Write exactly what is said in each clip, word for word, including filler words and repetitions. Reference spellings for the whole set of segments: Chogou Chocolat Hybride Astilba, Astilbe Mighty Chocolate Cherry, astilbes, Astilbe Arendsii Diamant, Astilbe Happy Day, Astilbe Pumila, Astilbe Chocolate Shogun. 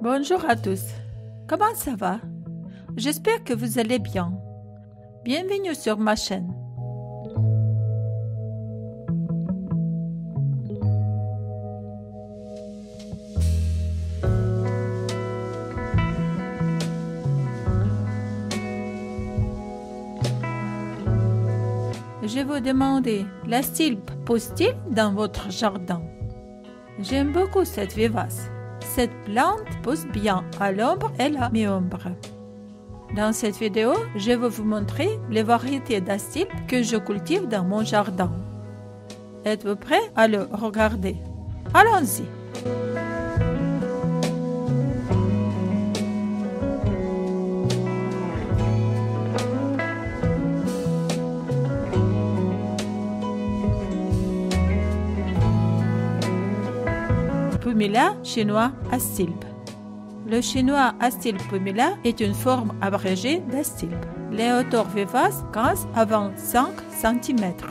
Bonjour à tous, comment ça va? J'espère que vous allez bien. Bienvenue sur ma chaîne. Je vous demandais, l'astilbe pousse-t-il dans votre jardin? J'aime beaucoup cette vivace. Cette plante pousse bien à l'ombre et à mi-ombre. Dans cette vidéo, je vais vous montrer les variétés d'astilbe que je cultive dans mon jardin. Êtes-vous prêts à le regarder? Allons-y! Pumila chinois astilbe. Le chinois astilbe Pumila est une forme abrégée d'astilbe. Les hauteurs vivaces quinze à vingt-cinq centimètres.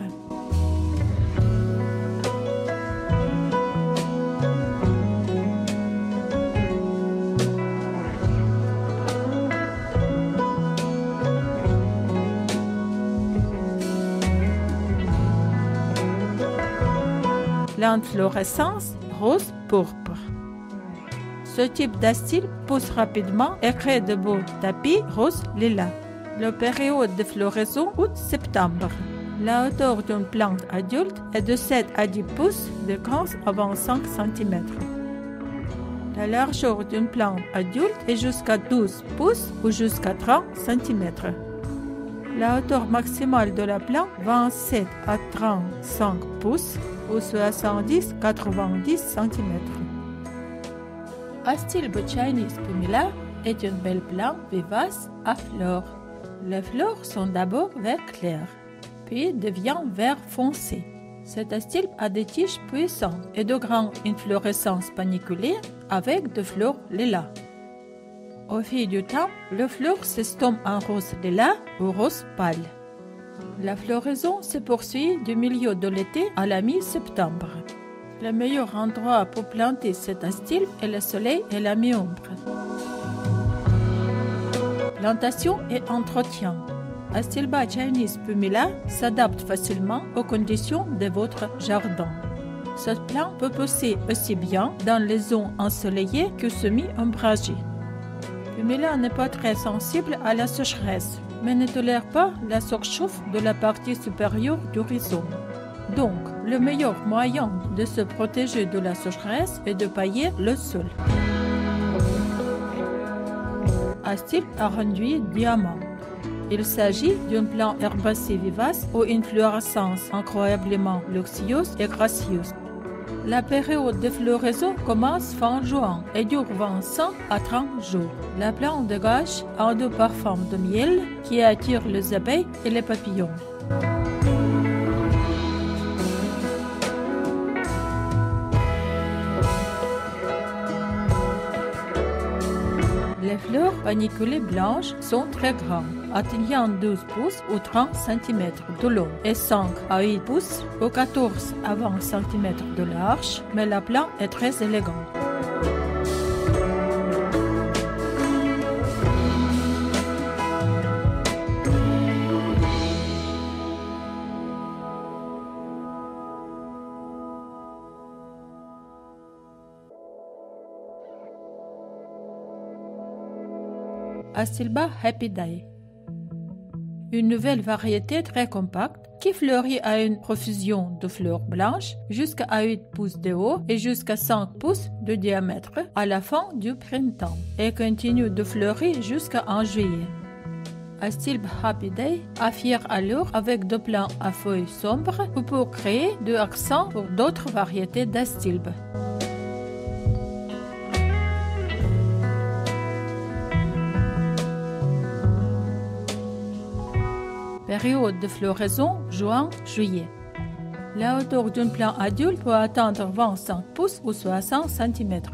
L'inflorescence rose pourpre. Ce type d'astilbe pousse rapidement et crée de beaux tapis rose lilas. La période de floraison août-septembre. La hauteur d'une plante adulte est de sept à dix pouces de quinze à vingt-cinq centimètres. La largeur d'une plante adulte est jusqu'à douze pouces ou jusqu'à trente centimètres. La hauteur maximale de la plante vingt-sept à trente-cinq pouces ou soixante-dix à quatre-vingt-dix centimètres. Astilbe Chinese Pumila est une belle plante vivace à fleurs. Les fleurs sont d'abord vert clair, puis devient vert foncé. Cette astilbe a des tiges puissantes et de grandes inflorescences paniculaires avec des fleurs lilas. Au fil du temps, les fleurs s'estompent en rose lilas ou rose pâle. La floraison se poursuit du milieu de l'été à la mi-septembre. Le meilleur endroit pour planter cette astilbe est le soleil et la mi-ombre. Plantation et entretien. Astilba Chinese Pumila s'adapte facilement aux conditions de votre jardin. Cette plante peut pousser aussi bien dans les zones ensoleillées que semi-ombragées. Pumila n'est pas très sensible à la sécheresse, mais ne tolère pas la surchauffe de la partie supérieure du rhizome. Donc, le meilleur moyen de se protéger de la sécheresse est de pailler le sol. Astilbe Arendsii Diamant. Il s'agit d'une plante herbacée vivace aux inflorescences incroyablement luxueuses et gracieuses. La période de floraison commence fin juin et dure vingt-cinq à trente jours. La plante dégage un doux parfum de miel qui attire les abeilles et les papillons. Les fleurs paniculées blanches sont très grandes, atteignant douze pouces ou trente centimètres de long et cinq à huit pouces ou quatorze à vingt centimètres de large, mais la plante est très élégante. Astilbe Happy Day. Une nouvelle variété très compacte qui fleurit à une profusion de fleurs blanches jusqu'à huit pouces de haut et jusqu'à cinq pouces de diamètre à la fin du printemps et continue de fleurir jusqu'en juillet. Astilbe Happy Day affire alors avec deux plants à feuilles sombres pour créer de l'accent pour d'autres variétés d'astilbe. Période de floraison juin-juillet. La hauteur d'une plante adulte peut atteindre vingt-cinq pouces ou soixante centimètres.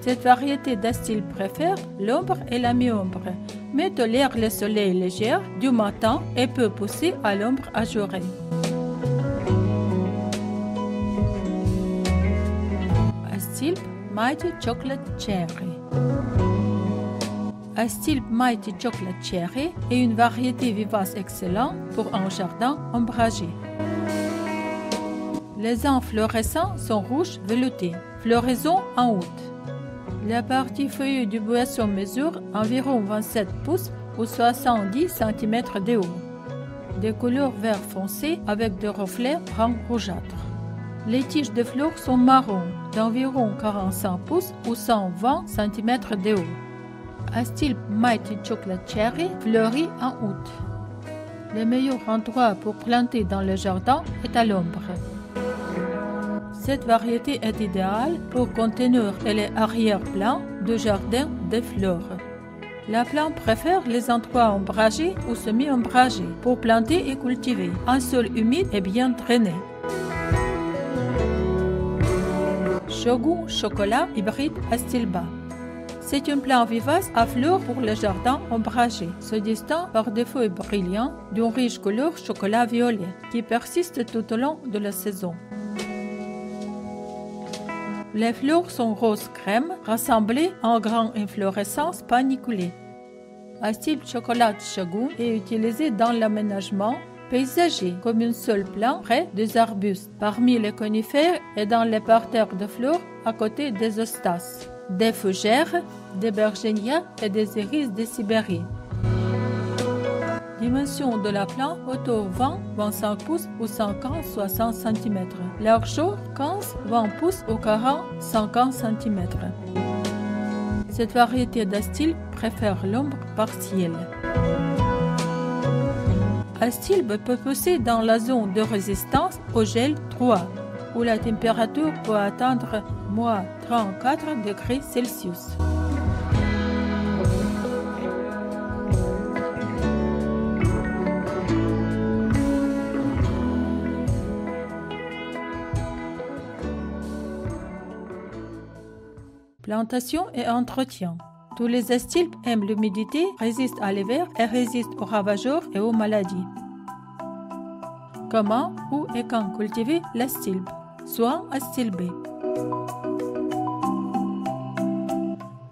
Cette variété d'astilbe préfère l'ombre et la mi-ombre, mais tolère le soleil léger du matin et peut pousser à l'ombre ajourée. Astilbe Mighty Chocolate Cherry. Astilbe Mighty Chocolate Cherry est une variété vivace excellente pour un jardin ombragé. Les inflorescences sont rouges veloutés, floraison en août. La partie feuillue du buisson mesure environ vingt-sept pouces ou soixante-dix centimètres de haut. De couleur vert foncé avec des reflets brun rougeâtre. Les tiges de fleurs sont marron d'environ quarante-cinq pouces ou cent vingt centimètres de haut. Astilbe Mighty Chocolate Cherry fleurit en août. Le meilleur endroit pour planter dans le jardin est à l'ombre. Cette variété est idéale pour contenir les arrière-plans du jardin des fleurs. La plante préfère les endroits ombragés ou semi-ombragés pour planter et cultiver un sol humide et bien drainé. Chogou Chocolat Hybride Astilba. C'est une plante vivace à fleurs pour le jardin ombragé, se distingue par des feuilles brillantes d'une riche couleur chocolat violet qui persiste tout au long de la saison. Les fleurs sont rose crème, rassemblées en grandes inflorescences paniculées. Astilbe Chocolat Shogun est utilisé dans l'aménagement paysager comme une seule plante près des arbustes, parmi les conifères et dans les parterres de fleurs à côté des hostas, des fougères, des bergénias et des iris de Sibérie. Dimension de la plante autour vingt à vingt-cinq pouces ou cinquante à soixante cm. Largeur quinze à vingt pouces ou quarante à cinquante cm. Cette variété d'astilbe préfère l'ombre partielle. Astilbe peut pousser dans la zone de résistance au gel trois, où la température peut atteindre moins trente-quatre degrés Celsius. Plantation et entretien. Tous les astilbes aiment l'humidité, résistent à l'hiver et résistent aux ravageurs et aux maladies. Comment, où et quand cultiver l'astilbe? Soin astilbé.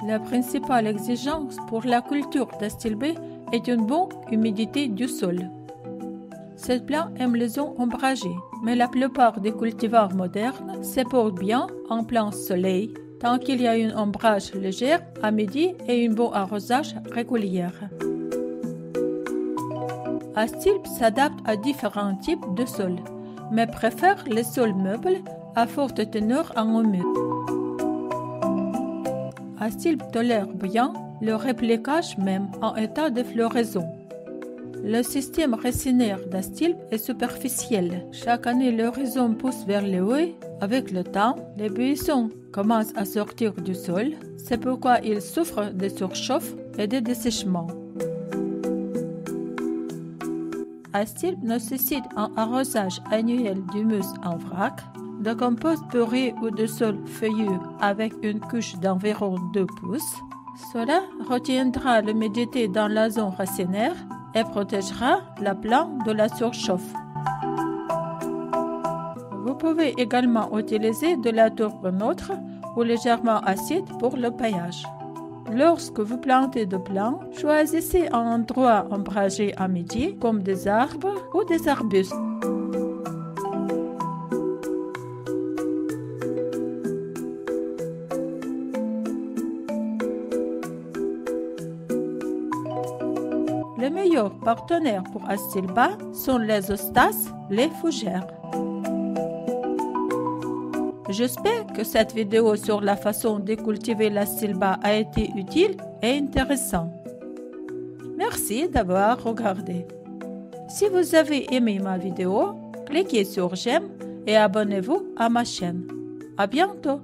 La principale exigence pour la culture d'astilbé est une bonne humidité du sol. Cette plante aime les zones ombragées, mais la plupart des cultivars modernes se portent bien en plein soleil, tant qu'il y a une ombrage légère à midi et une bonne arrosage régulière. Astilbe s'adapte à différents types de sols, mais préfère les sols meubles à forte teneur en humus. Astilbe tolère bien le répliquage même en état de floraison. Le système racinaire d'astilbe est superficiel. Chaque année, le rhizome pousse vers le haut. Avec le temps, les buissons commencent à sortir du sol. C'est pourquoi ils souffrent de surchauffe et de dessèchement. Astilbe nécessite un arrosage annuel d'humus en vrac, de compost pourri ou de sol feuillu avec une couche d'environ deux pouces. Cela retiendra l'humidité dans la zone racinaire et protégera la plante de la surchauffe. Vous pouvez également utiliser de la tourbe neutre ou légèrement acide pour le paillage. Lorsque vous plantez de plantes, choisissez un endroit ombragé à midi, comme des arbres ou des arbustes. Les meilleurs partenaires pour Astilba sont les hostas, les fougères. J'espère que cette vidéo sur la façon de cultiver l'Astilba a été utile et intéressante. Merci d'avoir regardé. Si vous avez aimé ma vidéo, cliquez sur j'aime et abonnez-vous à ma chaîne. À bientôt!